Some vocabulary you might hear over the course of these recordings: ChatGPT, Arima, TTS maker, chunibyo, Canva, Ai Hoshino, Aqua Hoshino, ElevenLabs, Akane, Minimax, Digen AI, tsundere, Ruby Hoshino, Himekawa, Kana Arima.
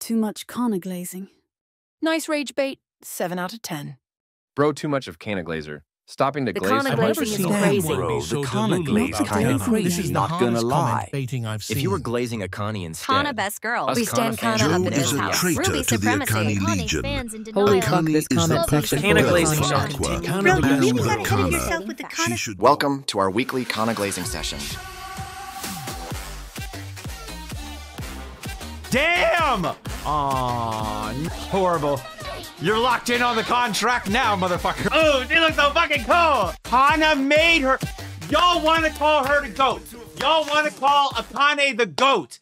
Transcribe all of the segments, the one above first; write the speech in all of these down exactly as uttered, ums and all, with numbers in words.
Too much Kana glazing. Nice rage bait, seven out of ten. Bro, too much of Kana glazer. Stopping to the glaze Kana glazing is crazy. Bro, the Kana glaze kind of, this is not gonna lie. If you were glazing Akane instead. Kana best girl. Us we stand Kana, Kana up in his house. Ruby supremacy. Akane legion. Fans in denial. Holy fuck, this Kana perfect. Kana glazing shall continue. Bro, you was out ahead of yourself with the Kana. Welcome to our weekly Kana glazing session. Damn! Aw, horrible. You're locked in on the contract now, motherfucker. Oh, she looks so fucking cool. Kana made her. Y'all want to call her the goat. Y'all want to call Akane the goat.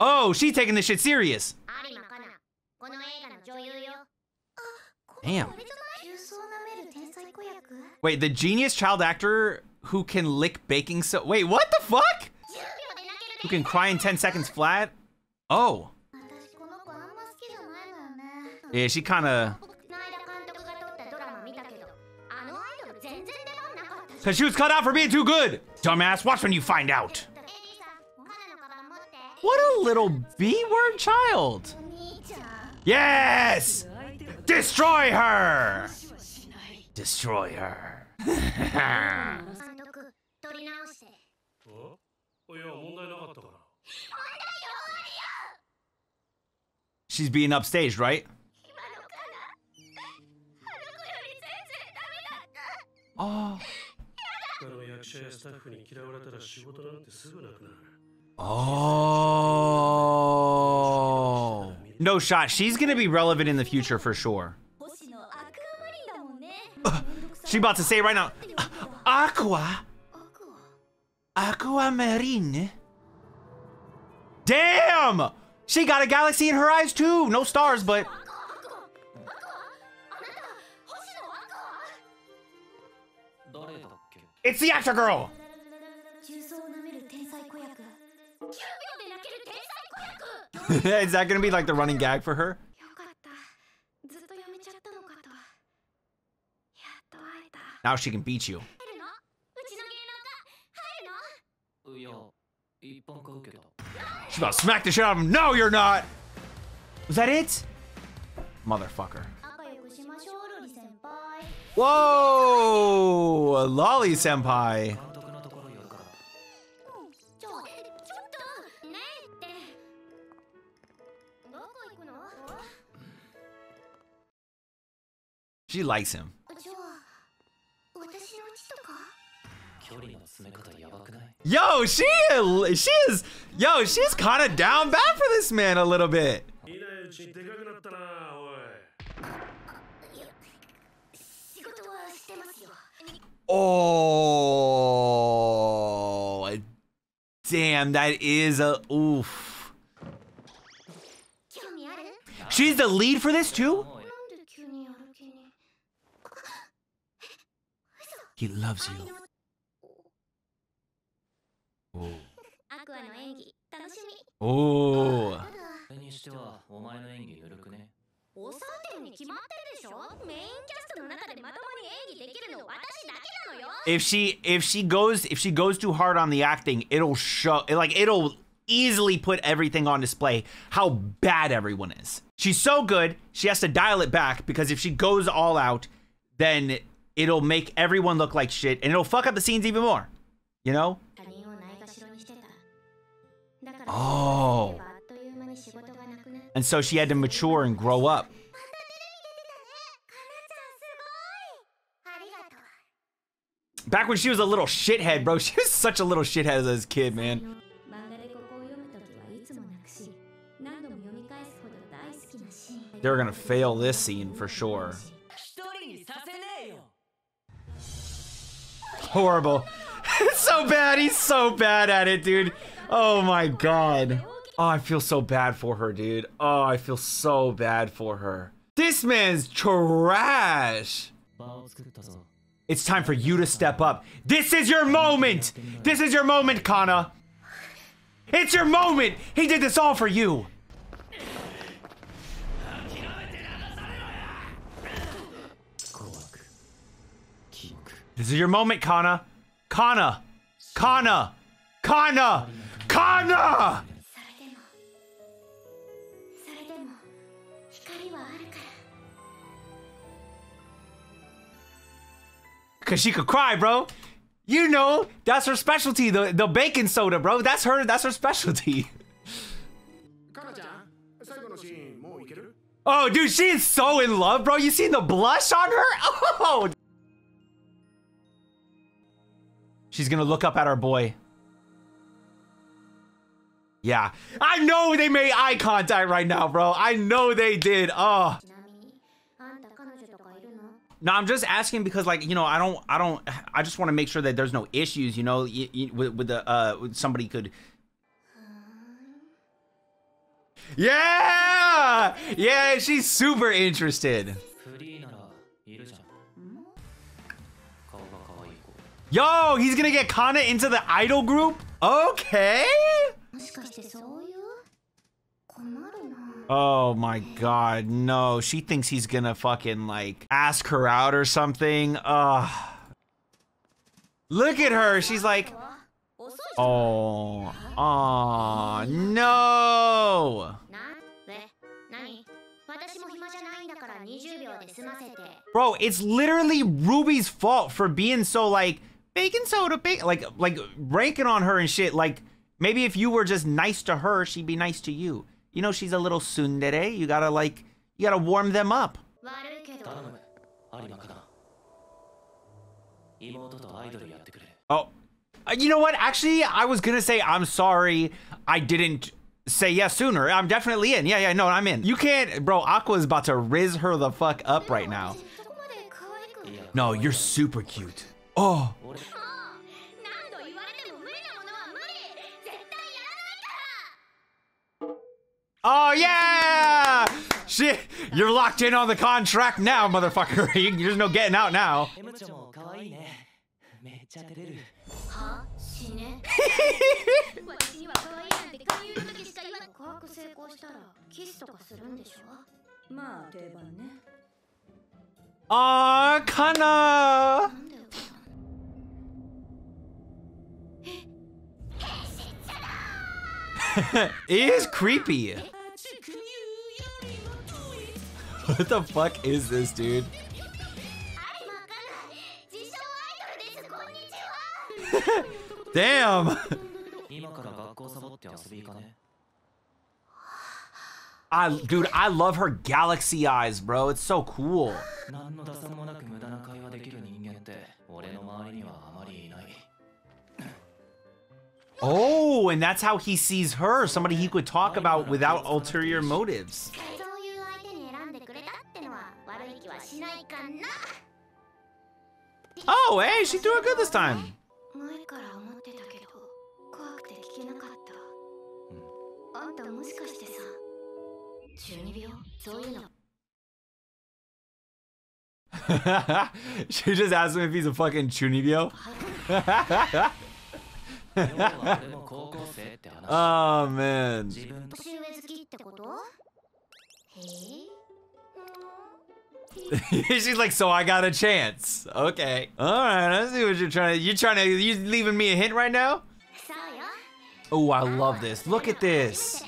Oh, she's taking this shit serious. Damn. Wait, the genius child actor who can lick baking soda. Wait, what the fuck? Who can cry in ten seconds flat? Oh. Yeah, she kind of... Because she was cut out for being too good. Dumbass, watch when you find out. What a little B-word child. Yes! Destroy her! Destroy her. She's being upstaged, right? Oh. Oh. No shot. She's going to be relevant in the future for sure. Uh, she about to say right now. Uh, aqua. Aqua marine. Damn! She got a galaxy in her eyes too! No stars, but... It's the actor girl! Is that gonna be like the running gag for her? Now she can beat you. She's about to smack the shit out of him. No, you're not! Was that it? Motherfucker. Whoa! Lolly senpai. She likes him. Yo, she is, she is, yo, she's kind of down bad for this man a little bit. Oh, damn, that is a, oof. She's the lead for this too? He loves you. Oh. Oh. If she if she goes if she goes too hard on the acting, it'll show. Like it'll easily put everything on display how bad everyone is. She's so good, she has to dial it back, because if she goes all out, then it'll make everyone look like shit and it'll fuck up the scenes even more. You know? Oh. And so she had to mature and grow up. Back when she was a little shithead, bro. She was such a little shithead as a kid, man. They're gonna fail this scene for sure. Horrible. It's so bad. He's so bad at it, dude. Oh my god. Oh, I feel so bad for her, dude. Oh, I feel so bad for her. This man's trash. It's time for you to step up. This is your moment. This is your moment, Kana. It's your moment. He did this all for you. This is your moment, Kana. Kana. Kana. Kana. Kana! Cause she could cry, bro. You know, that's her specialty. The the baking soda, bro. That's her. That's her specialty. Oh, dude, she is so in love, bro. You seen the blush on her? Oh. She's gonna look up at our boy. Yeah, I know they made eye contact right now, bro. I know they did. Oh. No, I'm just asking because, like, you know, I don't, I don't, I just want to make sure that there's no issues, you know, y y with, with the, uh, with somebody could. Yeah, yeah, she's super interested. Yo, he's gonna get Kana into the idol group. Okay. Oh my god, no. She thinks he's gonna fucking, like, ask her out or something. Ugh. Look at her. She's like, oh, oh, no. Bro, it's literally Ruby's fault for being so, like, baking soda, bake, like, like, ranking on her and shit. Like, maybe if you were just nice to her, she'd be nice to you. You know, she's a little tsundere. You gotta, like, you gotta warm them up. Oh, you know what? Actually, I was gonna say, I'm sorry I didn't say yes sooner. I'm definitely in. Yeah, yeah, no, I'm in. You can't, bro, Aqua's about to riz her the fuck up right now. No, you're super cute. Oh. Oh, yeah! Shit, you're locked in on the contract now, motherfucker. There's no getting out now. Aw, Kana! It is creepy. What the fuck is this, dude? Damn. I, dude, I love her galaxy eyes, bro. It's so cool. Oh, and that's how he sees her. Somebody he could talk about without ulterior motives. Oh, hey, she's doing good this time. She just asked him if he's a fucking chunibyo. Oh man. She's like, so I got a chance. Okay. Alright, I see what you're trying to. You're trying to. You're leaving me a hint right now? Oh, I love this. Look at this.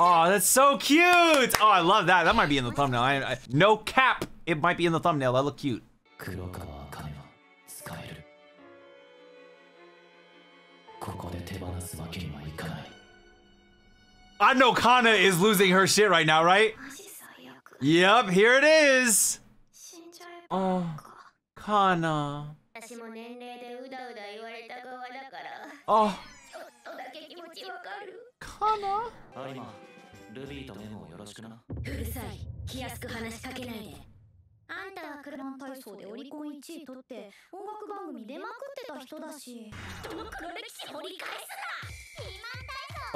Oh, that's so cute. Oh, I love that. That might be in the thumbnail. I, I, no cap. It might be in the thumbnail. That look cute. I know Kana is losing her shit right now, right? Yep, here it is. Oh, Kana. Oh, Kana.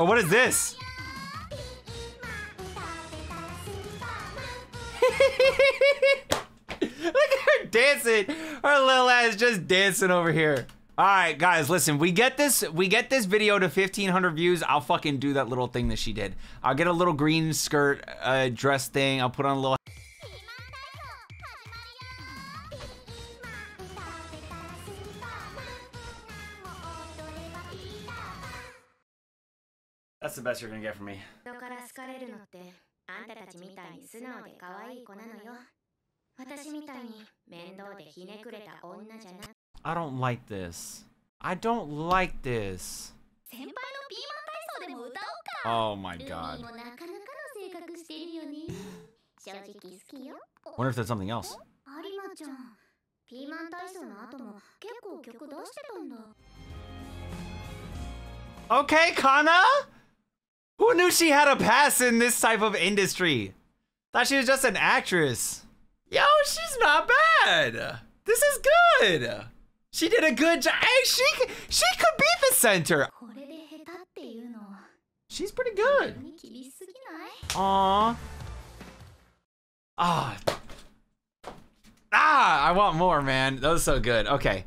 Oh, what is this? Look at her dancing. Her little ass just dancing over here. All right, guys, listen, we get this we get this video to fifteen hundred views. I'll fucking do that little thing that she did. I'll get a little green skirt uh, dress thing. I'll put on a little. That's the best you're gonna get from me. I don't like this. I don't like this. Oh my god. Wonder if there's something else. Okay, Kana? Who knew she had a pass in this type of industry? Thought she was just an actress. Yo, she's not bad. This is good. She did a good job. Hey, she, she could be the center. She's pretty good. Aww. Ah. Ah, I want more, man. That was so good. Okay.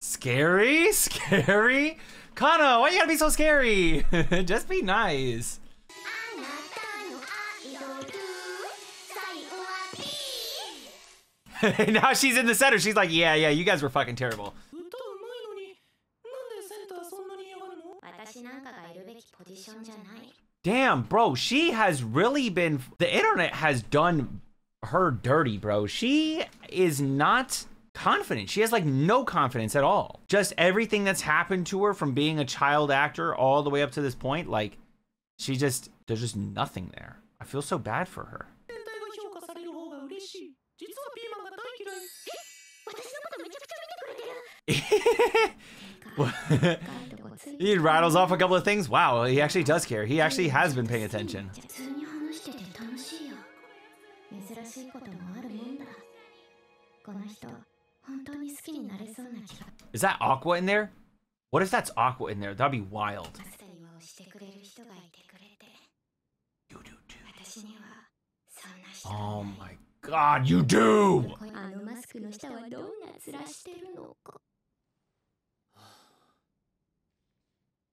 Scary? Scary? Kana, why you gotta be so scary? Just be nice. Now she's in the center. She's like, yeah, yeah, you guys were fucking terrible. Damn, bro, she has really been... The internet has done her dirty, bro. She is not... confident. She has like no confidence at all. Just everything that's happened to her from being a child actor all the way up to this point, like she just, there's just nothing there. I feel so bad for her. He rattles off a couple of things. Wow, he actually does care. He actually has been paying attention. Is that Aqua in there? What if that's Aqua in there? That'd be wild. You do too. Oh my god, you do!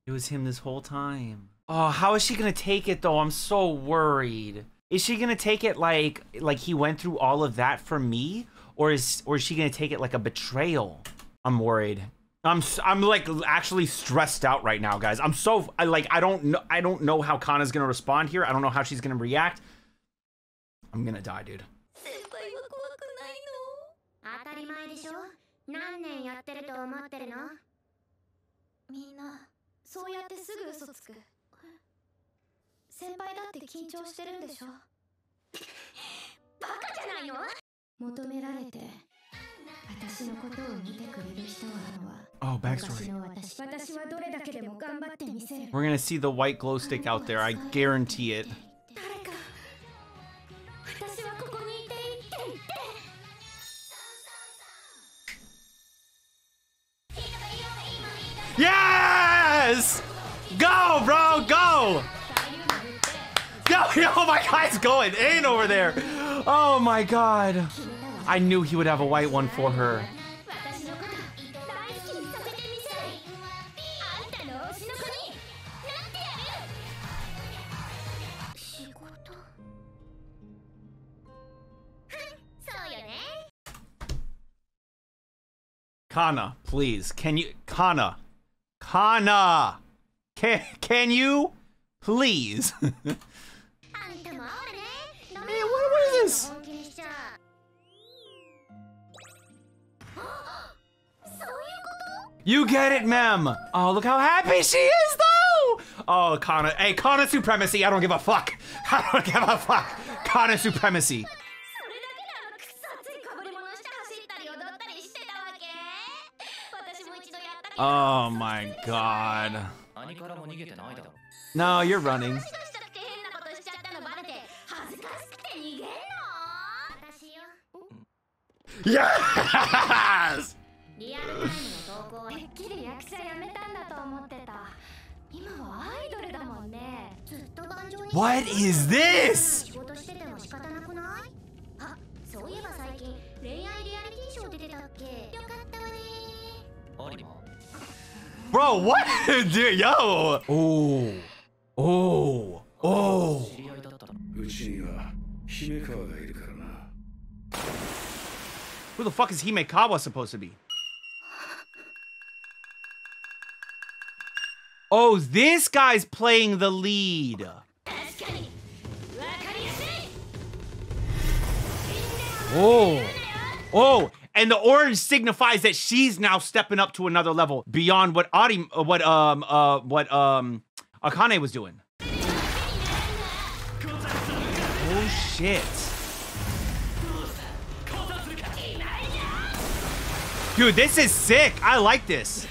It was him this whole time. Oh, how is she gonna take it though? I'm so worried. Is she gonna take it like like he went through all of that for me? Or is or is she gonna take it like a betrayal? I'm worried. I'm I'm like actually stressed out right now, guys. I'm so I like I don't know I don't know how Kana's gonna respond here. I don't know how she's gonna react. I'm gonna die, dude. Oh, backstory. We're gonna see the white glow stick out there, I guarantee it. Yes! Go, bro, go! Yo, yo, my guy's going in over there! Oh my god. I knew he would have a white one for her. Kana, please. Can you... Kana. Kana. Can, can you? Please. Man, what, what is this? You get it, ma'am. Oh, look how happy she is, though. Oh, Kana. Hey, Kana supremacy. I don't give a fuck. I don't give a fuck. Kana supremacy. Oh my god. No, you're running. Yes! What is this? Bro, what? Dude, yo! Oh. Oh. Oh. Who the fuck is Himekawa supposed to be? Oh, this guy's playing the lead. Oh. Oh, and the orange signifies that she's now stepping up to another level beyond what Ari, what um uh what um Akane was doing. Oh shit. Dude, this is sick. I like this.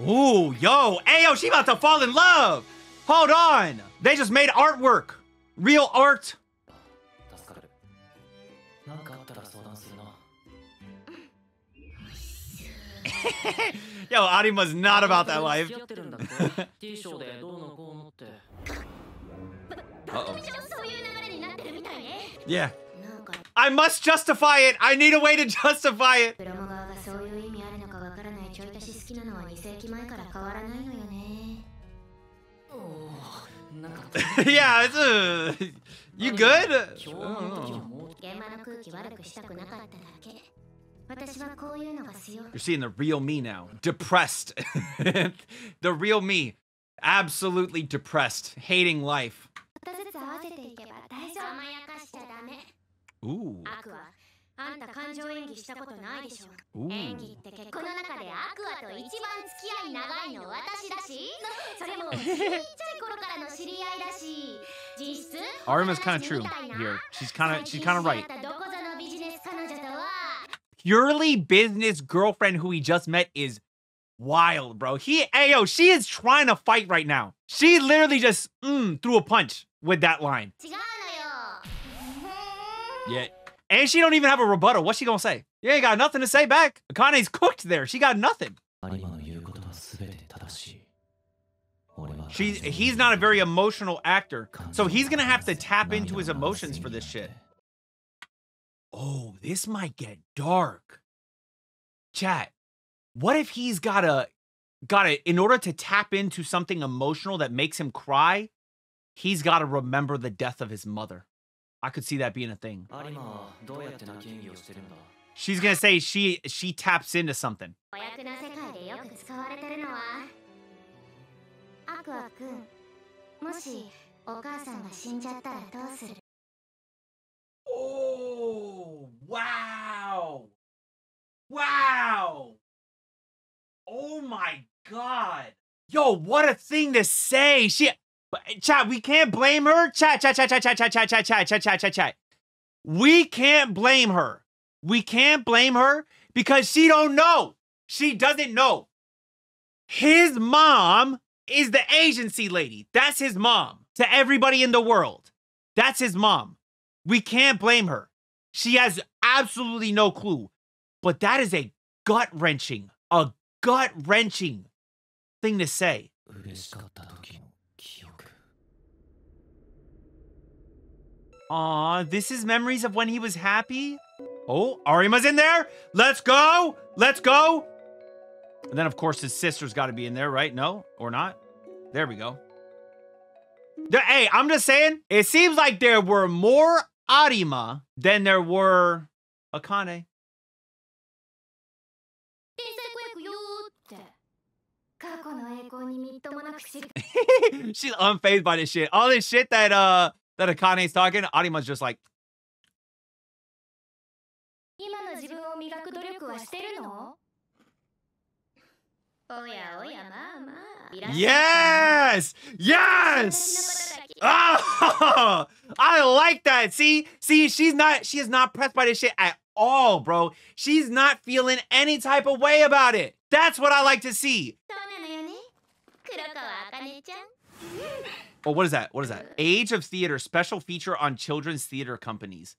Ooh, yo. Ayo, she about to fall in love. Hold on. They just made artwork. Real art. Yo, Arima's not about that life. Uh-oh. Yeah. I must justify it. I need a way to justify it. Yeah, it's uh, you good? Oh. You're seeing the real me now. Depressed. The real me. Absolutely depressed. Hating life. Ooh. Ooh. Arima's kind of true here. She's kind of she's kind of right. Purely business girlfriend who he just met is wild, bro. He, ayo, she is trying to fight right now. She literally just mm, threw a punch with that line. Yeah. And she don't even have a rebuttal. What's she gonna say? You ain't got nothing to say back. Akane's cooked there. She got nothing. She's, he's not a very emotional actor. So he's gonna have to tap into his emotions for this shit. Oh, this might get dark. Chat, what if he's gotta, gotta, in order to tap into something emotional that makes him cry, he's gotta remember the death of his mother. I could see that being a thing. She's gonna say she she taps into something. Oh wow! Wow! Oh my god! Yo, what a thing to say! She. But, chat, we can't blame her. Chat, chat, chat, chat, chat, chat, chat, chat, chat, chat, chat, chat, chat. We can't blame her. We can't blame her because she don't know. She doesn't know. His mom is the agency lady. That's his mom to everybody in the world. That's his mom. We can't blame her. She has absolutely no clue. But that is a gut-wrenching, a gut-wrenching thing to say. Aw, this is memories of when he was happy. Oh, Arima's in there. Let's go. Let's go. And then, of course, his sister's got to be in there, right? No, or not? There we go. The, hey, I'm just saying, it seems like there were more Arima than there were Akane. She's unfazed by this shit. All this shit that, uh... that Akane's talking, Arima's just like. Yes! Yes! Oh! I like that. See? See, she's not, she is not pressed by this shit at all, bro. She's not feeling any type of way about it. That's what I like to see. Oh, what is that? What is that? Age of Theater, special feature on children's theater companies.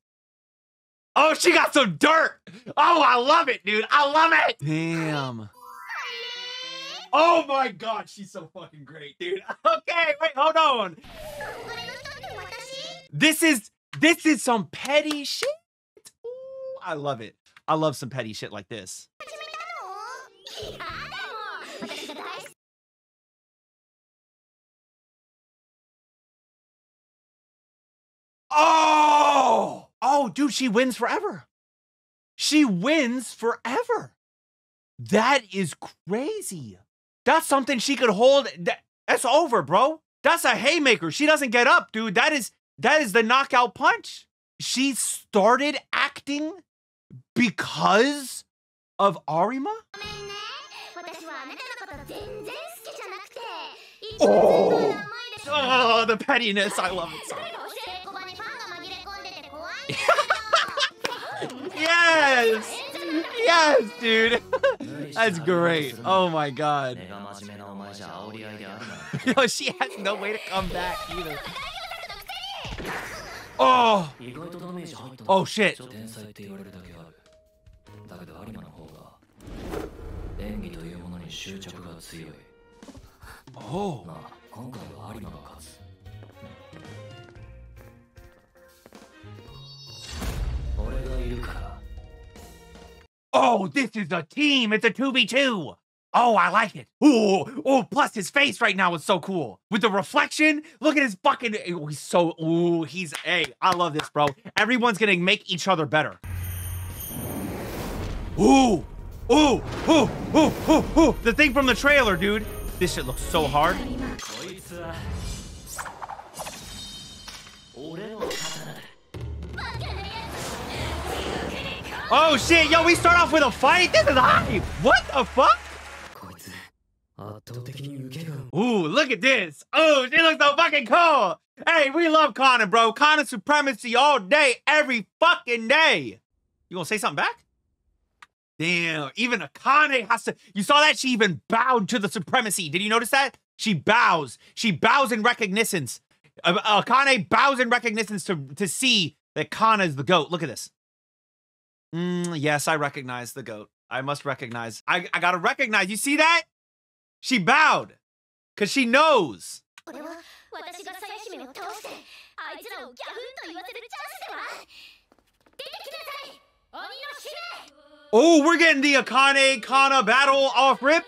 Oh, she got some dirt. Oh, I love it, dude. I love it. Damn. Oh my God, she's so fucking great, dude. Okay, wait, hold on. This is, this is some petty shit. Ooh, I love it. I love some petty shit like this. Oh! Oh, dude, she wins forever. She wins forever. That is crazy. That's something she could hold. That, that's over, bro. That's a haymaker. She doesn't get up, dude. That is that is the knockout punch. She started acting because of Arima? Oh, oh, the pettiness. I love it so much. Yes. Yes, dude. That's great. Oh, my God. Yo, she has no way to come back either. Oh. Oh, shit. Oh. Oh, this is a team. It's a two v two. Oh, I like it. Ooh, oh, plus his face right now is so cool. With the reflection, look at his fucking... Oh, he's so... Ooh, he's... Hey, I love this, bro. Everyone's gonna make each other better. Ooh, ooh, ooh, ooh, ooh, ooh. The thing from the trailer, dude. This shit looks so hard. Oh, shit. Yo, we start off with a fight? This is hype. What the fuck? Ooh, look at this. Oh, she looks so fucking cool. Hey, we love Kana, bro. Kana supremacy all day, every fucking day. You gonna say something back? Damn, even Akane has to... You saw that? She even bowed to the supremacy. Did you notice that? She bows. She bows in recognizance. Uh, Akane bows in recognizance to, to see that Kana is the GOAT. Look at this. Mm, yes, I recognize the GOAT. I must recognize. I, I gotta recognize. You see that? She bowed. Because she knows. Oh, we're getting the Akane Kana battle off rip.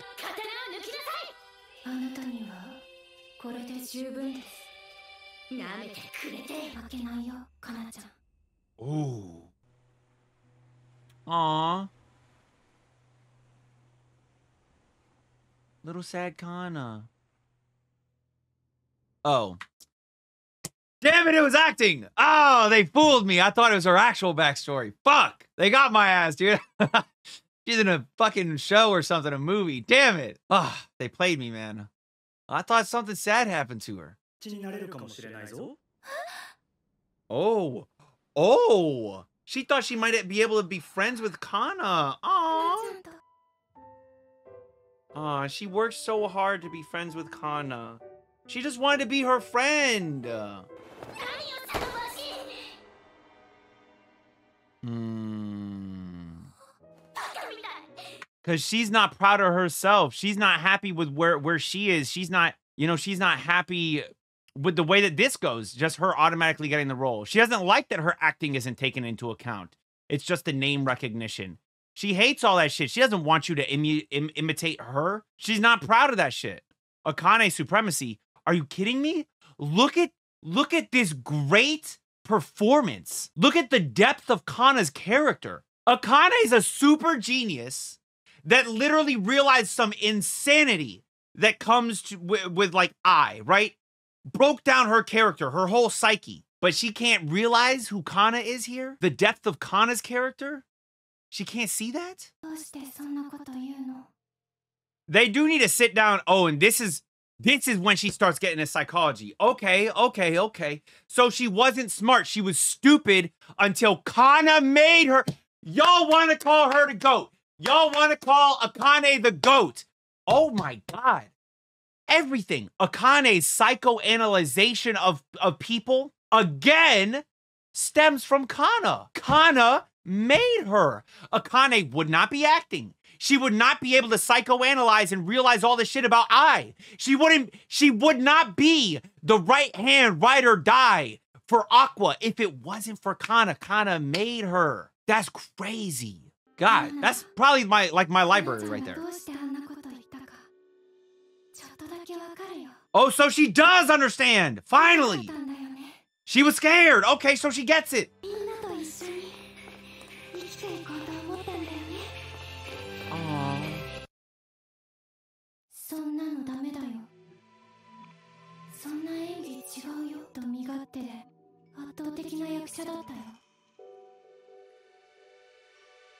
Ooh. Aw. Little sad Kana. Oh. Damn it, it was acting. Oh, they fooled me. I thought it was her actual backstory. Fuck. They got my ass, dude. She's in a fucking show or something, a movie. Damn it. Oh, they played me, man. I thought something sad happened to her. Oh. Oh. She thought she might be able to be friends with Kana. Aww. Aw, she worked so hard to be friends with Kana. She just wanted to be her friend. Mm. Cause she's not proud of herself. She's not happy with where, where she is. She's not, you know, she's not happy with the way that this goes. Just her automatically getting the role. She doesn't like that her acting isn't taken into account. It's just the name recognition. She hates all that shit. She doesn't want you to im im imitate her. She's not proud of that shit. Akane supremacy. Are you kidding me? Look at, look at this great performance. Look at the depth of Kana's character. Akane's a super genius that literally realized some insanity that comes to, with, with like Ai, right? Broke down her character, her whole psyche. But she can't realize who Kana is here? The depth of Kana's character? She can't see that? They do need to sit down. Oh, and this is this is when she starts getting into psychology. Okay, okay, okay. So she wasn't smart. She was stupid until Kana made her. Y'all want to call her the GOAT. Y'all want to call Akane the GOAT. Oh, my God. Everything. Akane's psychoanalyzation of, of people, again, stems from Kana. Kana made her. Akane would not be acting. She would not be able to psychoanalyze and realize all this shit about Ai. She wouldn't, she would not be the right hand ride or die for Aqua if it wasn't for Kana. Kana made her. That's crazy. God, that's probably my, like my library right there. Oh, so she does understand. Finally. She was scared! Okay, so she gets it! Aww. Oh.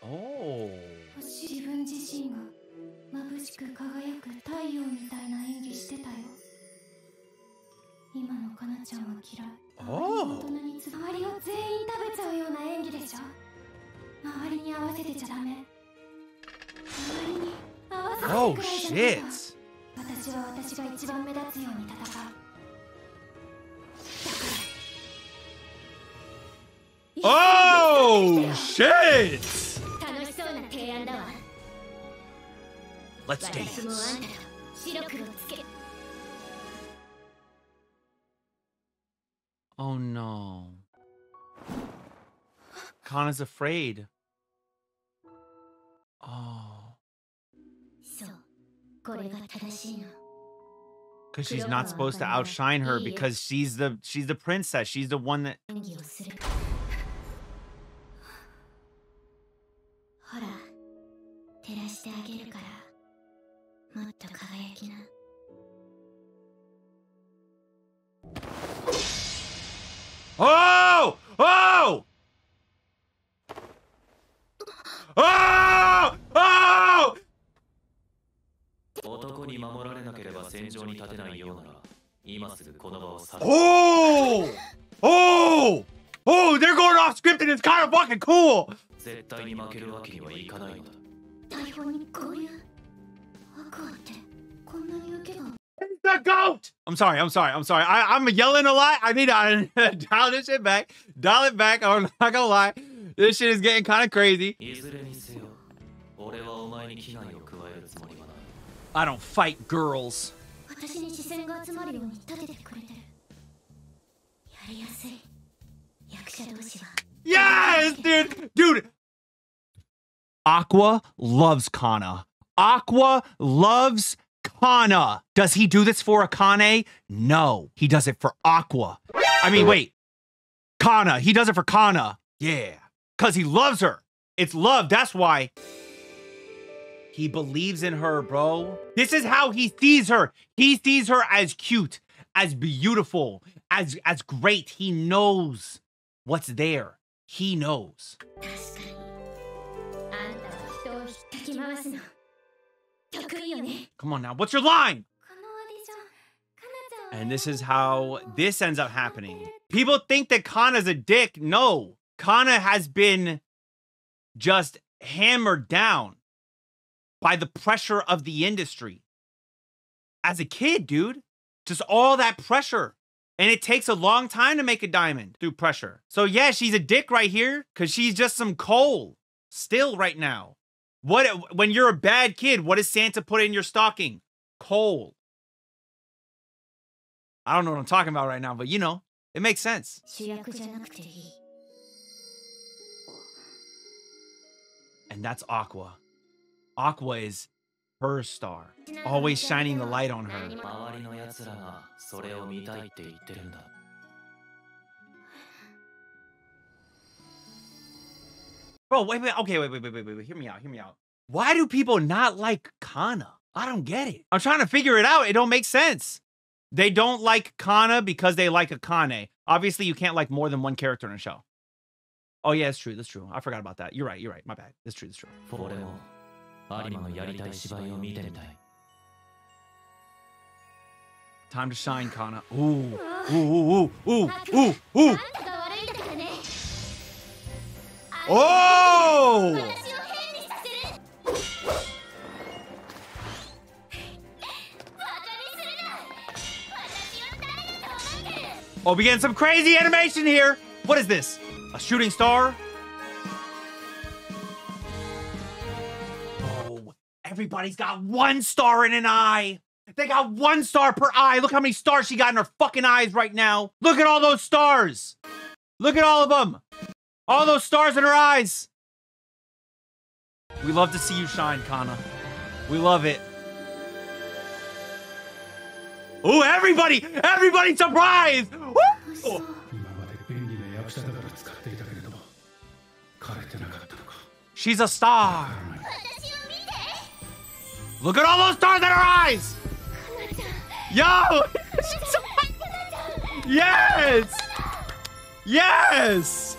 Oh. Oh, shit. Oh, shit. Let's dance. Oh no. Kana's afraid. Oh. Because she's not supposed to outshine her because she's the she's the princess. She's the one that. Oh! Oh! Oh! Oh! Oh! Oh! Oh! They're going off script and it's kind of fucking cool! It's the goat! I'm sorry, I'm sorry, I'm sorry. I, I'm yelling a lot. I need to dial this shit back. Dial it back, I'm not gonna lie. This shit is getting kind of crazy. I don't fight girls. Yes, dude! Dude! Aqua loves Kana. Aqua loves Kana. Does he do this for Akane? No. He does it for Aqua. I mean, wait. Kana. He does it for Kana. Yeah. Because he loves her. It's love. That's why. He believes in her, bro. This is how he sees her. He sees her as cute, as beautiful, as, as great. He knows what's there. He knows. Come on now, what's your line? And this is how this ends up happening. People think that Kana's a dick. No, Kana has been just hammered down by the pressure of the industry. As a kid, dude, just all that pressure. And it takes a long time to make a diamond through pressure. So yeah, she's a dick right here because she's just some coal still right now. What, when you're a bad kid, what does Santa put in your stocking? Coal. I don't know what I'm talking about right now, but you know, it makes sense. And that's Aqua. Aqua is her star, always shining the light on her. Bro, wait, wait, okay, wait, wait, wait, wait, wait, hear me out, hear me out. Why do people not like Kana? I don't get it. I'm trying to figure it out. It don't make sense. They don't like Kana because they like Akane. Obviously, you can't like more than one character in a show. Oh, yeah, that's true, that's true. I forgot about that. You're right, you're right, my bad. That's true, that's true. Time to shine, Kana. Ooh, ooh, ooh, ooh, ooh, ooh, ooh. Oh! Oh, we getting some crazy animation here. What is this? A shooting star? Oh, everybody's got one star in an eye. They got one star per eye. Look how many stars she got in her fucking eyes right now. Look at all those stars. Look at all of them. All those stars in her eyes. We love to see you shine, Kana. We love it. Ooh, everybody! Everybody surprised! Woo! She's a star. Look at all those stars in her eyes. Yo. Yes. Yes.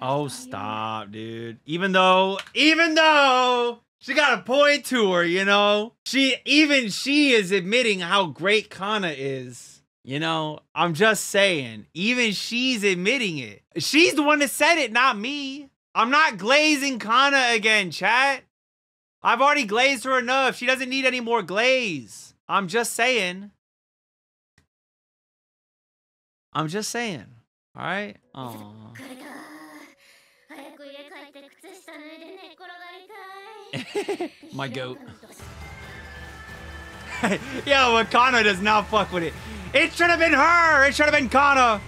Oh, stop, dude. Even though, even though she got a point to her, you know, she, even she is admitting how great Kana is. You know, I'm just saying, even she's admitting it. She's the one that said it, not me. I'm not glazing Kana again, chat. I've already glazed her enough. She doesn't need any more glaze. I'm just saying. I'm just saying. All right. Aww. My goat. Yo, Kana does not fuck with it. It should have been her. It should have been Kana.